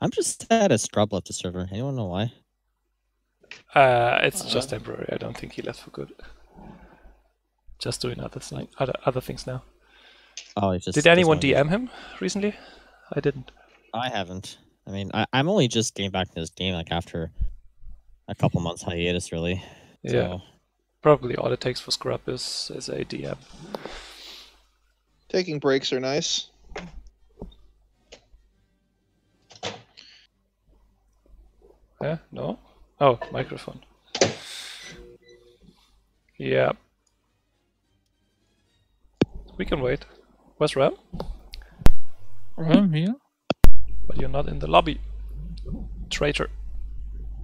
I'm just sad a Scrub left the server. Anyone know why? It's just temporary. I don't think he left for good. Just doing other things now. Oh, just, did anyone DM him recently? I didn't. I haven't. I mean, I'm only just getting back to this game, like after a couple months hiatus, really. So. Yeah. Probably all it takes for Scrub is a DM. Taking breaks are nice. Yeah. No. Oh, microphone. Yeah. We can wait. Where's Ram? Ram here. But you're not in the lobby. Traitor.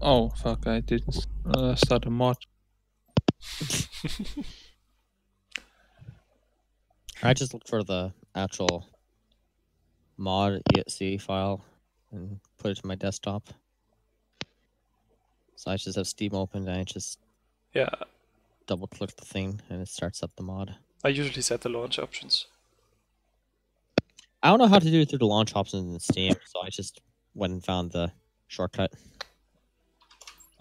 Oh, fuck, I didn't start a mod. I just looked for the actual mod.exe file and put it to my desktop. So I just have Steam open and I just double click the thing and it starts up the mod. I usually set the launch options. I don't know how to do it through the launch options in Steam, so I just went and found the shortcut.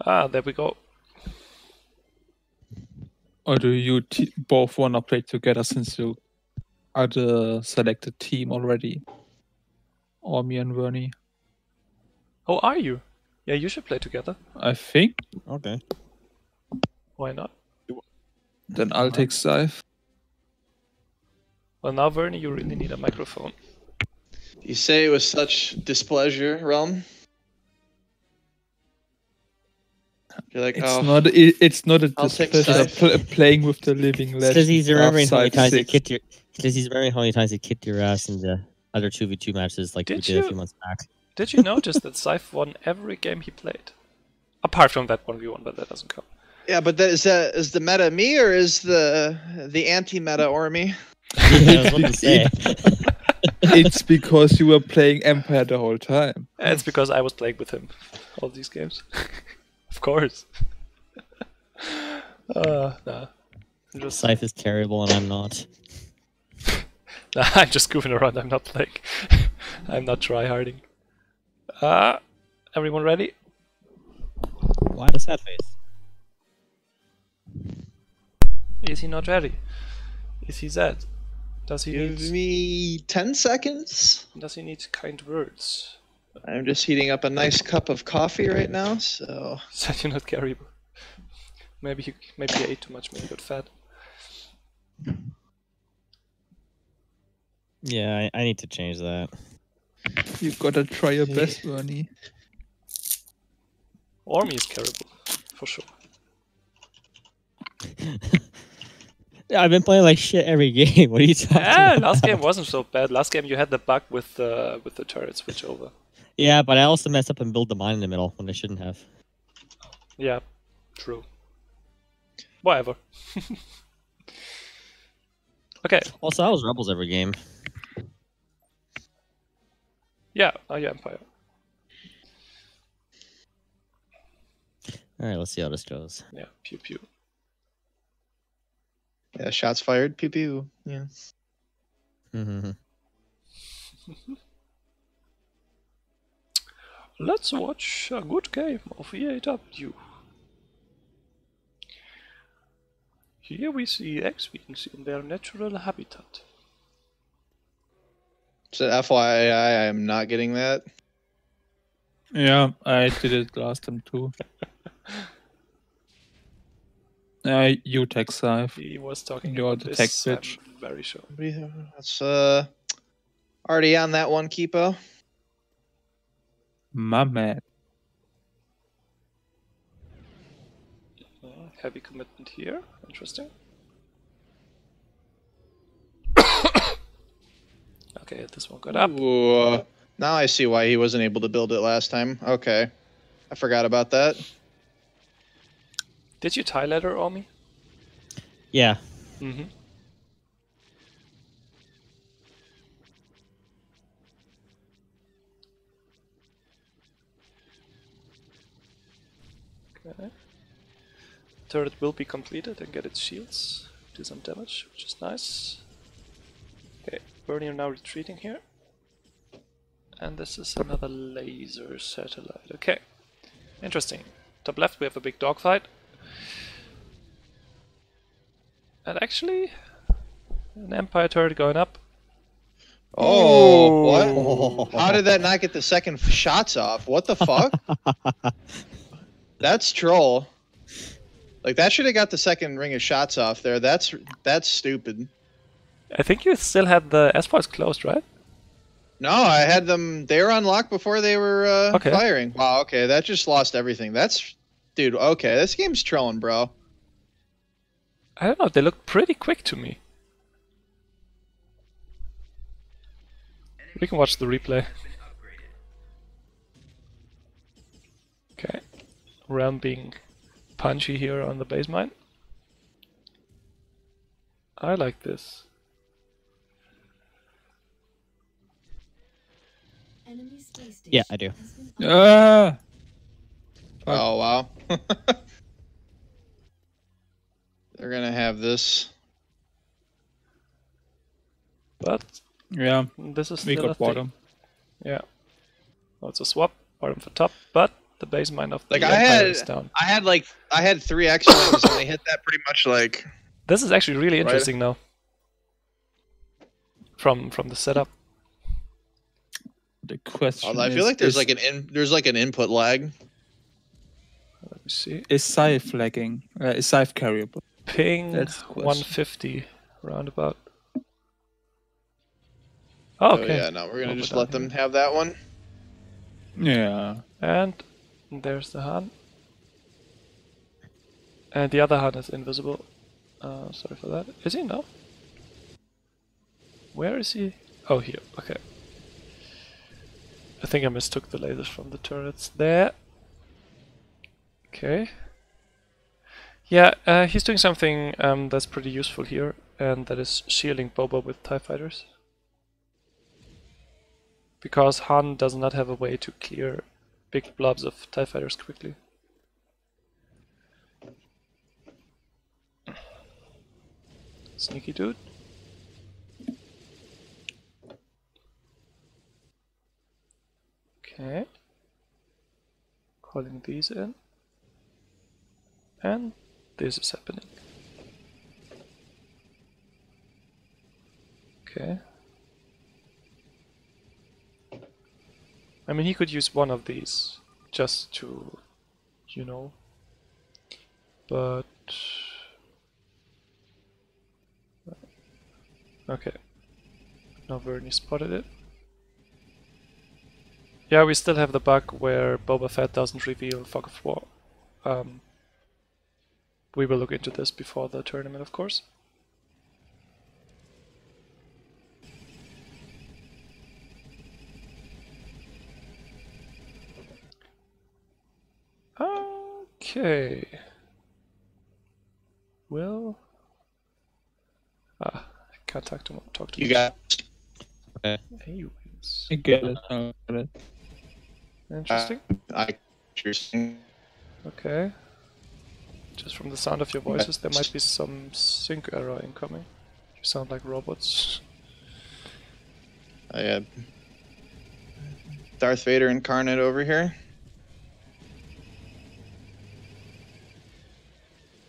Ah, there we go. Or do you both want to play together since you are the selected team already? Ormie and Vernie. Oh, are you? Yeah, you should play together. I think. Okay. Why not? Then I'll take Cyfe. Well, now, Vernie, you really need a microphone. You say it with such displeasure, Realm? You're like, it's not. It's not a displeasure playing with the living legend. Because he's remembering how many times he kicked your. Because he's remembering how many times he kicked your ass in the other 2v2 matches, like we did a few months back. Did you notice that Cyfe won every game he played, apart from that 1v1, but that doesn't count. Yeah, but that is the meta me or is the anti-meta Ormie? Yeah, I was about to say. It's because you were playing Empire the whole time. And it's because I was playing with him all these games. Of course. Nah. Cyfe is terrible and I'm not. Nah, I'm just goofing around. I'm not playing. I'm not tryharding. Everyone ready? Why the sad face? Is he not ready? Is he sad? Does he give me 10 seconds? Does he need kind words? I'm just heating up a nice cup of coffee right now, so... Sad you're not carryable. Maybe you ate too much, maybe you got fat. Yeah, I need to change that. You gotta try your best, Vernie. Ormie is carryable, for sure. Yeah, I've been playing like shit every game. What are you talking about? Last game wasn't so bad. Last game you had the bug with the turret switch over. Yeah, but I also messed up and built the mine in the middle when I shouldn't have. Yeah, true. Whatever. Okay. Also, I was Rebels every game. Yeah, now you're Empire. Alright, let's see how this goes. Yeah, pew pew. Yeah, shots fired. Pew pew. Yeah. Mm-hmm. Let's watch a good game of EAW. Here we see X-Wings in their natural habitat. So FYI, I'm not getting that. Yeah, I did it last time too. You tech Cyfe. He was talking about the tech switch. I'm very sure. That's already on that one, Kipo. My man. Heavy commitment here. Interesting. Okay, this one got up. Ooh, now I see why he wasn't able to build it last time. Okay. I forgot about that. Did you tie letter Ormie? Yeah. Mm-hmm. Okay. Turret will be completed and get its shields. Do some damage, which is nice. Okay, Vernie are now retreating here. And this is another laser satellite. Okay, interesting. Top left, we have a big dogfight. And actually, an Empire turret going up. Oh, what? How did that not get the second shots off? What the fuck? That's troll. Like, that should have got the second ring of shots off there. That's stupid. I think you still had the S4s closed, right? No, I had them... They were unlocked before they were firing. Wow, okay, that just lost everything. That's... Dude, okay, this game's trolling, bro. I don't know, they look pretty quick to me. We can watch the replay. Okay. Realm being punchy here on the base mine. I like this. Yeah, I do. Oh, wow. They're gonna have this. But... yeah, this is we got bottom. Thing. Yeah, well, it's a swap bottom for top, but the base mine of the Empire is down. I had 3 X-Wings and they hit that pretty much like. This is actually really interesting now. From the setup. The question. Although I feel like there's like an input lag. Let me see. Is Cyfe lagging? Is Cyfe carryable? Ping 150 roundabout. Oh, okay. Oh, yeah, no, we're gonna just let them have that one. Yeah. And there's the Han. And the other Han is invisible. Sorry for that. Is he now? Where is he? Oh, here. Okay. I think I mistook the lasers from the turrets there. Okay. Yeah, he's doing something that's pretty useful here, and that is shielding Boba with TIE fighters. Because Han does not have a way to clear big blobs of TIE fighters quickly. Sneaky dude. Okay. Calling these in. And this is happening. Okay. I mean, he could use one of these just to, you know, but... okay, now Vernie spotted it. Yeah, we still have the bug where Boba Fett doesn't reveal Fog of War. We will look into this before the tournament, of course. Okay. Well, I can't talk to you guys. A-wings. I get it. Interesting. Okay. Just from the sound of your voices, there might be some sync error incoming. You sound like robots. I had Darth Vader incarnate over here.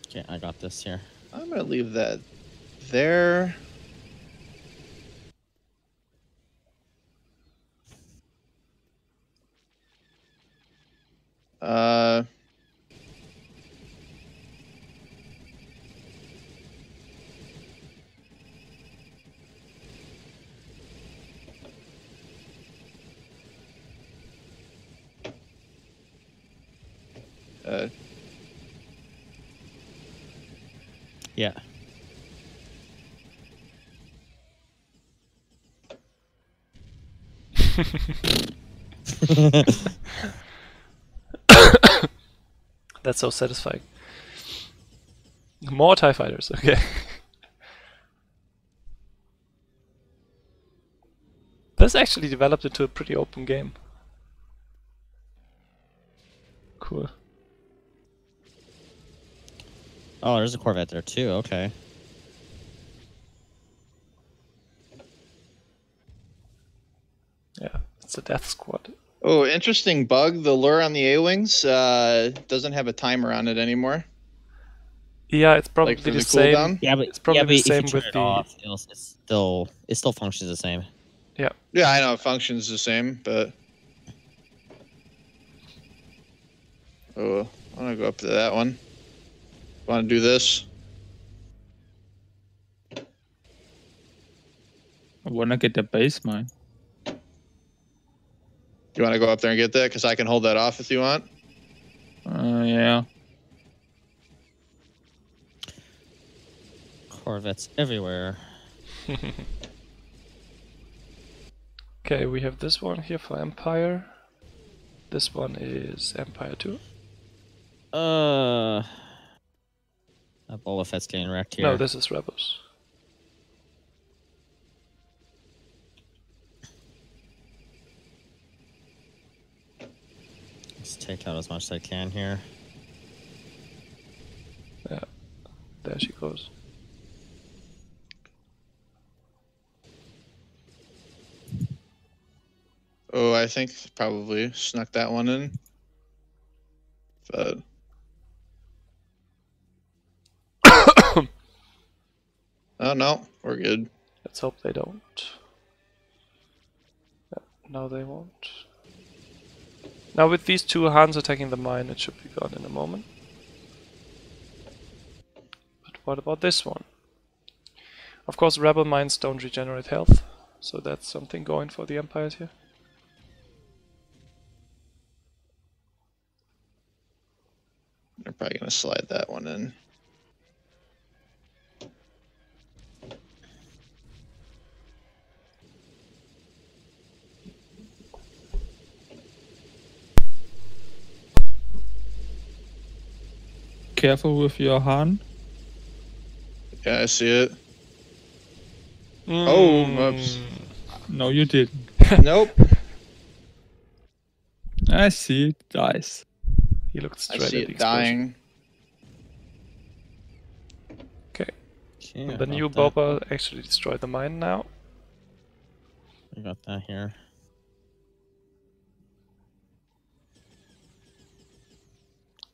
Okay, I got this here. I'm gonna leave that there. Yeah. That's so satisfying. More TIE fighters, okay. This actually developed into a pretty open game. Cool. Oh, there's a Corvette there too, okay. Yeah, It's a death squad. Oh, interesting bug. The lure on the A-Wings doesn't have a timer on it anymore. Yeah, it's probably like the same. Cooldown? Yeah, but it's probably the same with the... off, it still functions the same. Yeah. Yeah, I know it functions the same, but... Oh, I want to go up to that one. Want to do this? I want to get the base mine. You want to go up there and get that? Because I can hold that off if you want. Yeah. Corvettes everywhere. Okay, we have this one here for Empire. This one is Empire 2. Boba Fett's getting wrecked here. No, this is Rebels. Take out as much as I can here. Yeah, there she goes. Oh, I think probably snuck that one in. But oh no, we're good. Let's hope they don't. No, they won't. Now with these two Hans attacking the mine, it should be gone in a moment. But what about this one? Of course, rebel mines don't regenerate health, so that's something going for the Empires here. They're probably going to slide that one in. Careful with your Han. Yeah, I see it. Oh, oops. No, you didn't. Nope. I see it dies. He looked straight at the explosion. Dying. Okay. The new Boba actually destroyed the mine now. I got that here.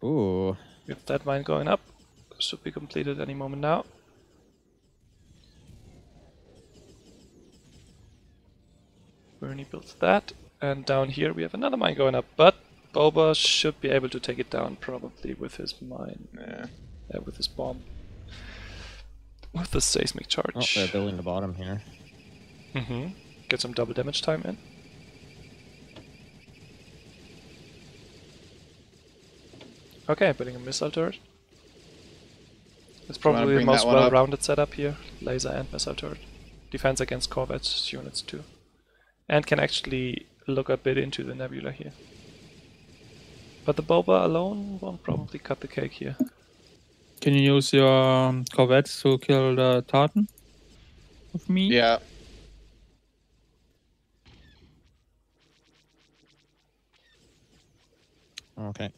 Ooh. With that mine going up, should be completed any moment now. Vernie builds that, and down here we have another mine going up, but Boba should be able to take it down probably with his mine, with his bomb, with the seismic charge. Oh, they're building the bottom here. Mm-hmm. Get some double damage time in. Okay, putting a missile turret. It's probably the most well-rounded setup here. Laser and missile turret. Defense against Corvette units too. And can actually look a bit into the nebula here. But the Boba alone won't probably cut the cake here. Can you use your Corvettes to kill the Tartan? With me? Yeah. Okay.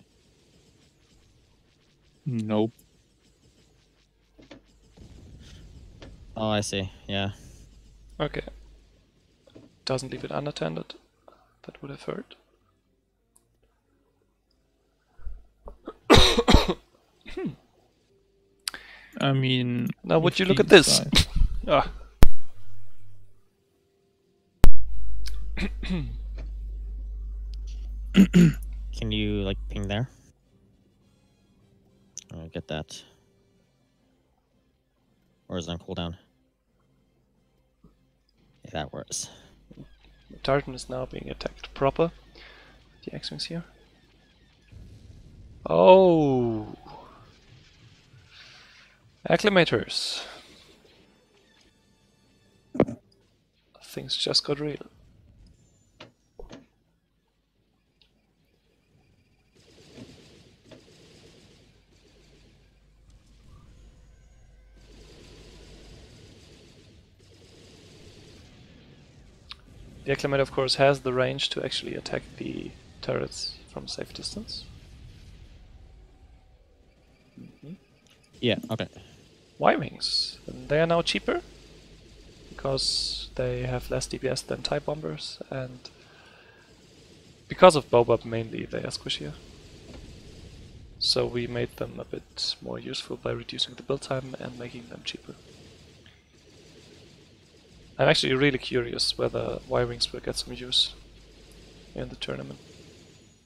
Nope. Oh, I see. Yeah. Okay. Doesn't leave it unattended. That would have hurt. I mean... Now would you look at this? Ah. Can you, like, ping there? I'll get that. Or is it on cooldown? Yeah, that works. The Tartan is now being attacked proper. The X-Wings here. Oh! Acclamators! Things just got real. The Acclamator, of course, has the range to actually attack the turrets from safe distance. Mm-hmm. Yeah, okay. Y-Wings. They are now cheaper because they have less DPS than TIE bombers, and Because of Boba mainly, they are squishier. So we made them a bit more useful by reducing the build time and making them cheaper. I'm actually really curious whether Y-Wings will get some use in the tournament.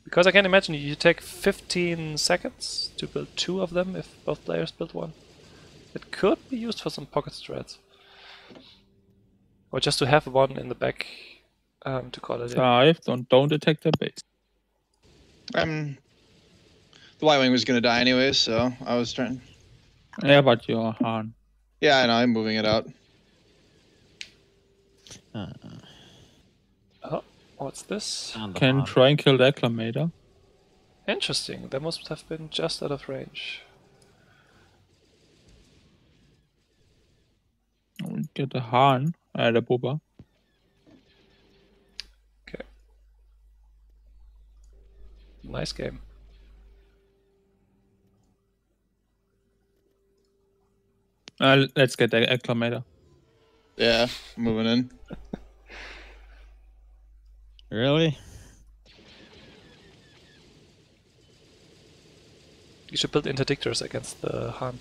Because I can imagine you take 15 seconds to build two of them if both players build one. It could be used for some pocket strats. Or just to have one in the back to call it in. Don't attack their base. The Y-Wing was going to die anyway, so I was trying... Yeah, but you're Han. Yeah, I know, I'm moving it out. Oh, what's this? Can try and kill the Acclamator. Interesting, that must have been just out of range. We'll get the Han, the Boba. Okay. Nice game. Let's get the Acclamator. Yeah, moving in. Really? You should build interdictors against the Han.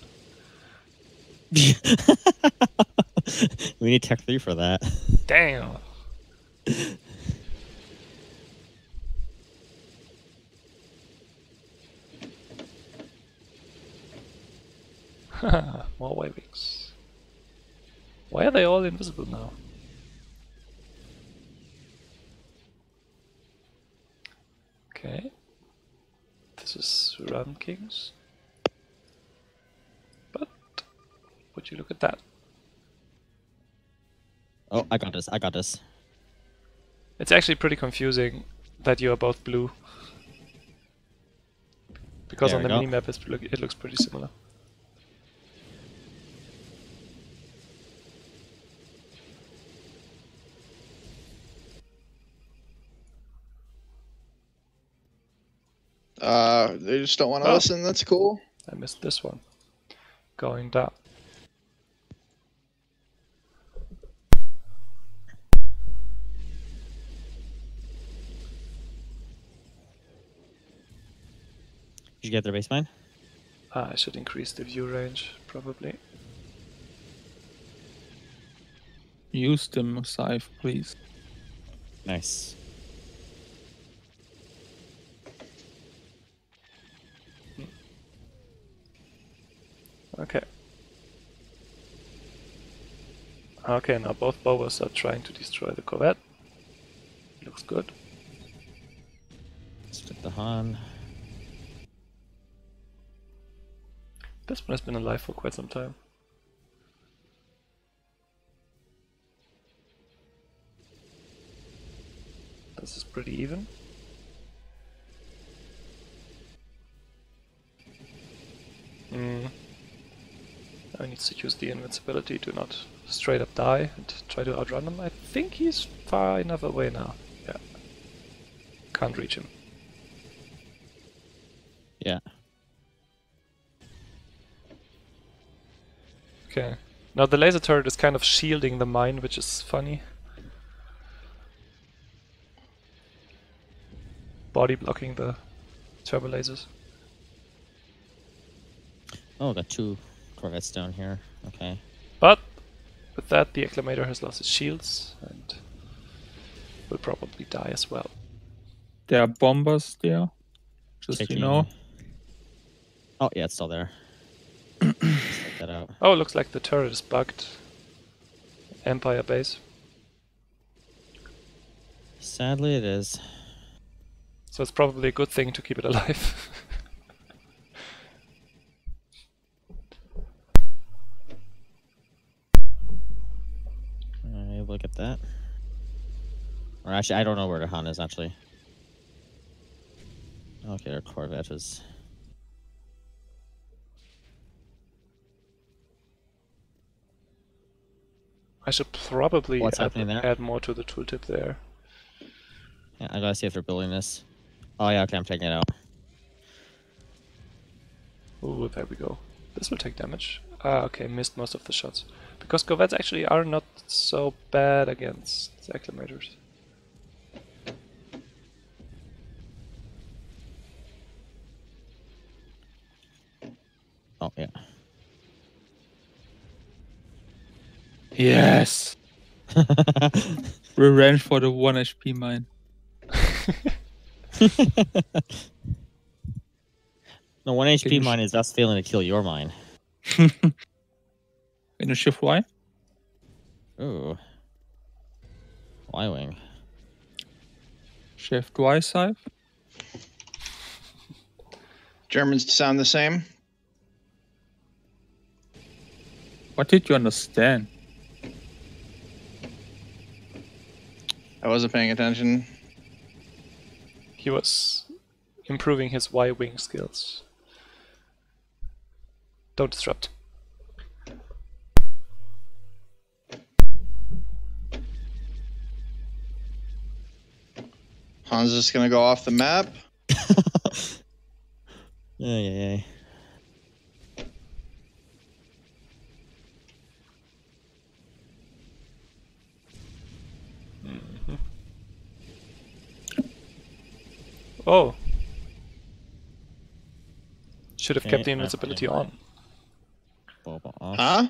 We need Tech 3 for that. Damn! Haha, more Y-Wings. Why are they all invisible now? Okay. This is Realm Kings. But would you look at that? Oh, I got this, I got this. It's actually pretty confusing that you are both blue. Because on the minimap it looks pretty similar. They just don't want to listen, that's cool. I missed this one. Going down. Did you get their baseline? I should increase the view range, probably. Use the Mussaiph, please. Nice. Okay. Okay, now both Bobas are trying to destroy the Corvette. Looks good. Let's get the Han. This one has been alive for quite some time. This is pretty even. I need to use the invincibility to not straight up die and try to outrun him. I think he's far enough away now. Yeah. Can't reach him. Yeah. Okay. Now the laser turret is kind of shielding the mine, which is funny. Body blocking the turbo lasers. Oh, the two Corvettes down here, okay. But with that, the Acclamator has lost its shields and will probably die as well. There are bombers there, just so you know. Oh, yeah, it's still there. Check that out. Oh, it looks like the turret is bugged. Empire base. Sadly, it is. So it's probably a good thing to keep it alive. Look at that. Or actually, I don't know where the Han is, actually. Okay, our Corvette is... I should probably add more to the tooltip there. Yeah, I gotta see if they're building this. Oh yeah, okay, I'm taking it out. Ooh, there we go. This will take damage. Ah, okay, missed most of the shots. Because Corvettes actually are not so bad against Acclamators. out, yeah. Yes! Revenge for the 1 HP mine. No, 1 HP mine is us failing to kill your mine. Can you shift Y? Ooh. Y-Wing. Shift Y, Cyfe? Germans sound the same. What did you understand? I wasn't paying attention. He was improving his Y-Wing skills. Don't disrupt. Han's just gonna go off the map. Yeah. Mm-hmm. Oh, should have kept the invincibility on. Huh?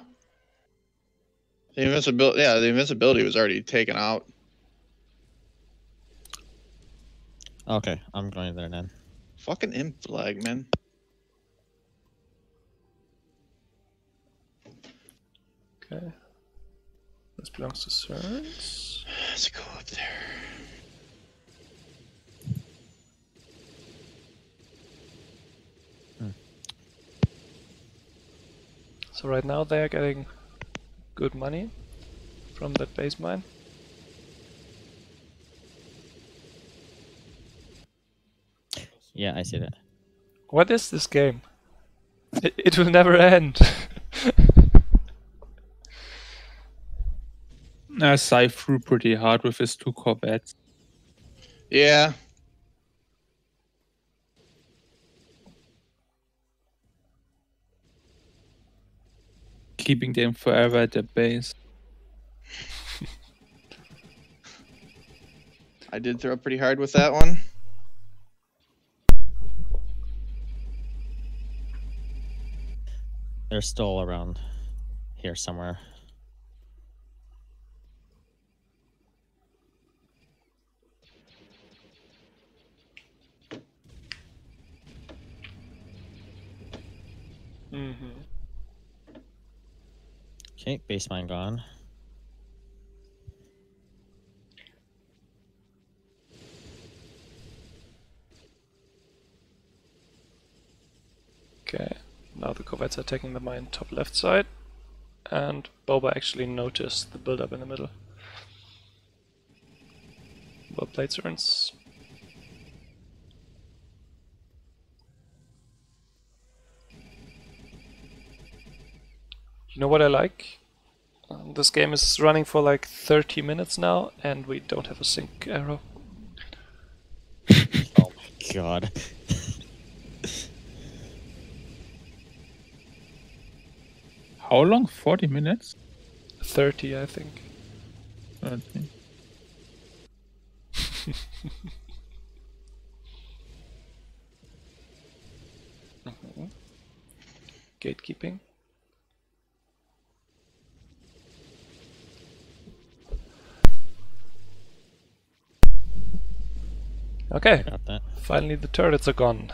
The invincibility, yeah, the invincibility was already taken out. Okay, I'm going there then. Fucking imp flag, man. Okay. This belongs to Xerns. Let's go up there. So right now they are getting good money from that base mine. Yeah, I see that. What is this game? It will never end. Cyfe threw pretty hard with his 2 Corvettes. Yeah. Keeping them forever at the base. I did throw pretty hard with that one. They're still around here somewhere. Mm-hmm. Okay, base mine gone. Okay. Now the Corvettes are taking the mine top left side, and Boba actually noticed the buildup in the middle. Well played, Xerns. You know what I like? This game is running for like 30 minutes now, and we don't have a sync arrow. Oh my god. How long? 40 minutes? 30, I think. 30. Gatekeeping. Okay. Got that. Finally, the turrets are gone.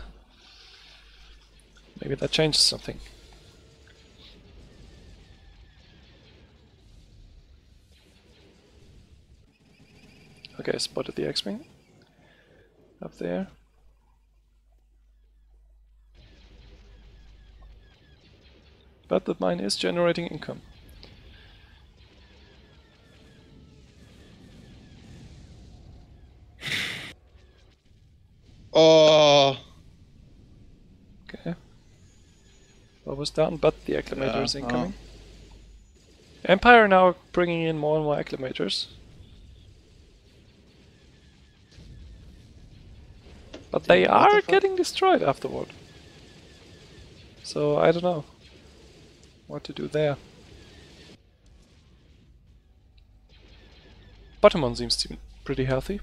Maybe that changes something. Okay, spotted the X-Wing up there. But the mine is generating income. Oh! Okay. What was down, but the Acclamator is incoming. Empire now bringing in more and more Acclamators. But they are getting destroyed afterward. So I don't know what to do there. Bottom one seems to be pretty healthy.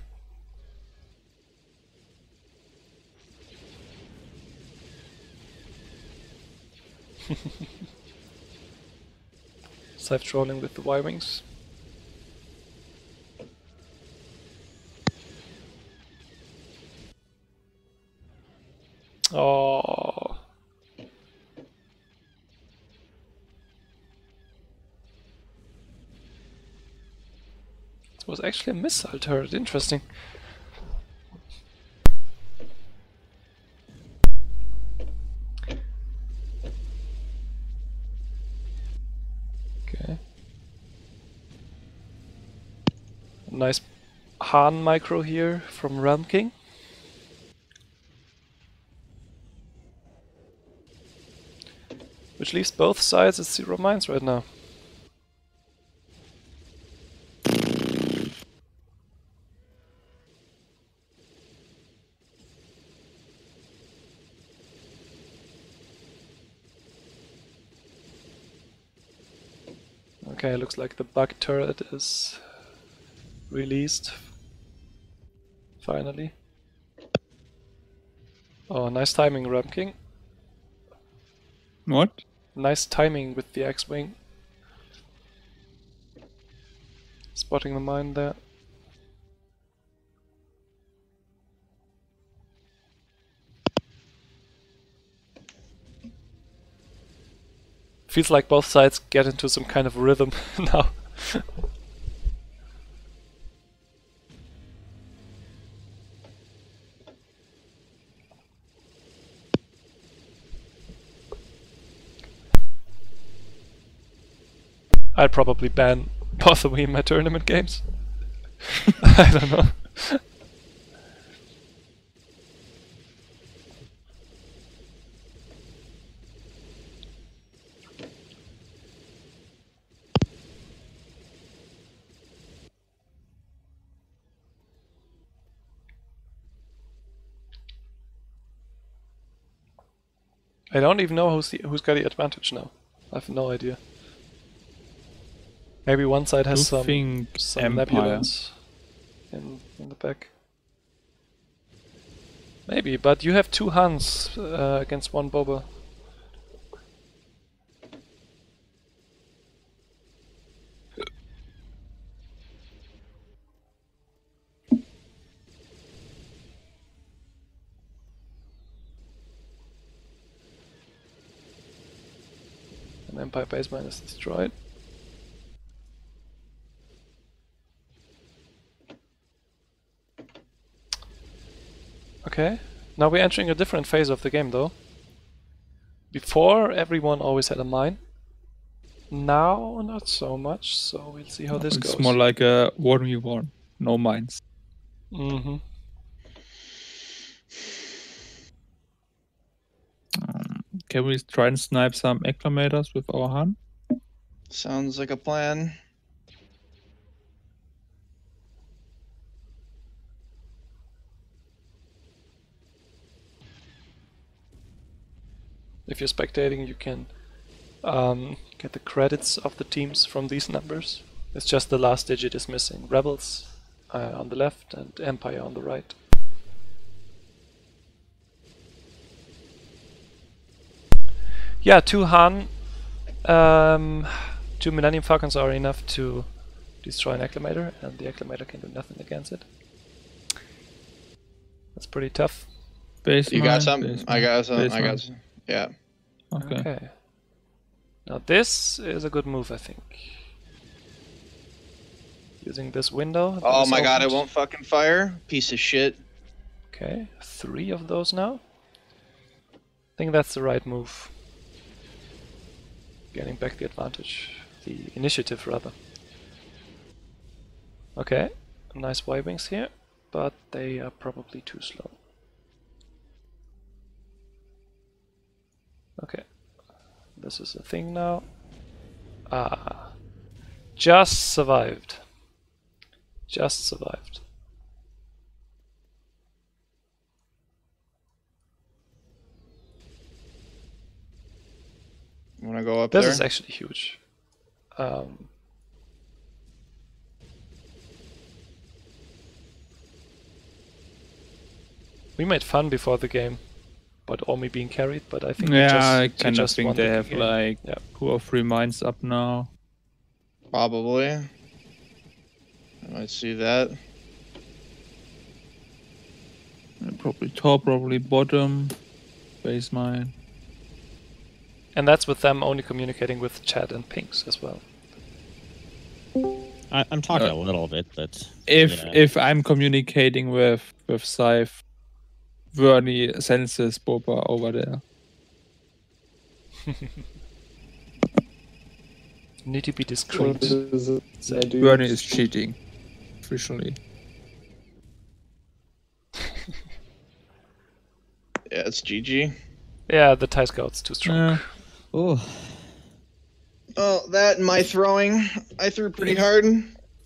Cyfe trolling with the Y-Wings. Oh. It was actually a missile turret, interesting. Okay. Nice Han micro here from Realm King. Which leaves both sides at 0 mines right now. Okay, looks like the bug turret is released. Finally. Oh, nice timing, Realm King. What? Nice timing with the X-Wing. Spotting the mine there. Feels like both sides get into some kind of rhythm now. I'd probably ban both of them in my tournament games. I don't know. I don't even know who's got the advantage now. I have no idea. Maybe one side has some nebulans in the back. Maybe, but you have 2 Hans against 1 Boba. An Empire base mine is destroyed. Okay, now we're entering a different phase of the game though. Before, everyone always had a mine. Now, not so much, so we'll see how this goes. It's more like a Ormie war, no mines. Mm-hmm. Can we try and snipe some Acclamators with our Han? Sounds like a plan. If you're spectating, you can get the credits of the teams from these numbers. It's just the last digit is missing. Rebels on the left and Empire on the right. Yeah, 2 Han, 2 Millennium Falcons are enough to destroy an Acclamator, and the Acclamator can do nothing against it. That's pretty tough. Base you got some? I got some. I got some. Yeah. Okay. Now this is a good move, I think. Using this window. Oh my god, it won't fucking fire. Piece of shit. Okay, 3 of those now. I think that's the right move. Getting back the advantage. The initiative, rather. Okay, nice Y-Wings here, but they are probably too slow. Okay, this is a thing now. Ah, just survived. Just survived. Want to go up there? This is actually huge. We made fun before the game. about Ormie being carried, but I think I kind of think they have like 2 or 3 mines up now. Probably. I might see that. Probably top, probably bottom, base mine. And that's with them only communicating with chat and pings as well. I'm talking a little bit, but... If I'm communicating with Cyfe, Vernie senses Boba over there. Need to be discreet. Vernie is cheating, officially. Yeah, it's GG. Yeah, the TIE Scout's too strong. Oh. Oh, that and my throwing. I threw pretty hard.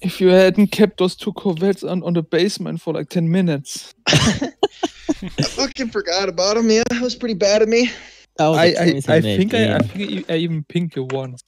If you hadn't kept those 2 Corvettes on the basement for like 10 minutes. I fucking forgot about them, yeah. It was pretty bad of me. I think I even pinged you once.